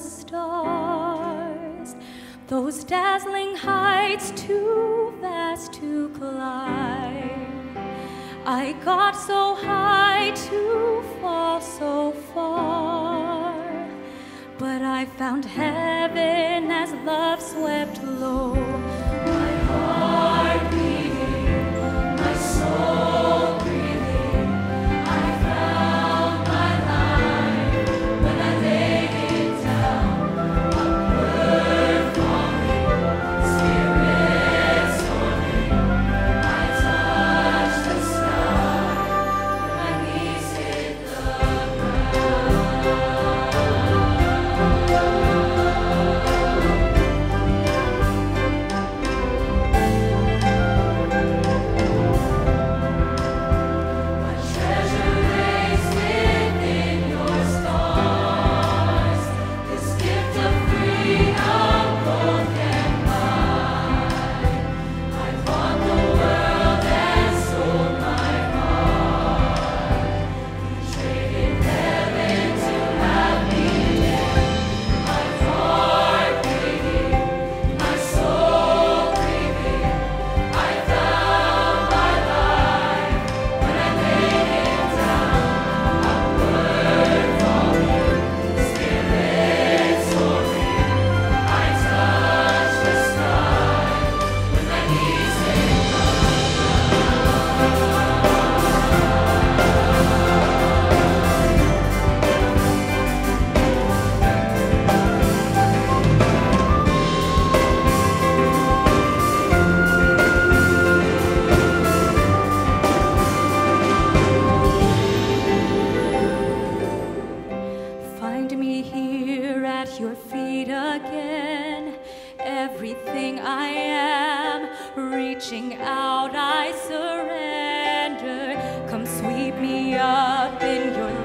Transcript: stars, those dazzling heights too vast to climb. I got so high to fall so far, but I found heaven as love swept low. My heart beating, my soul breathing, I found my life when I laid it down. A word falling, spirit soaring, I touched the sky, my knees hit the ground. Out, I surrender. Come sweep me up in your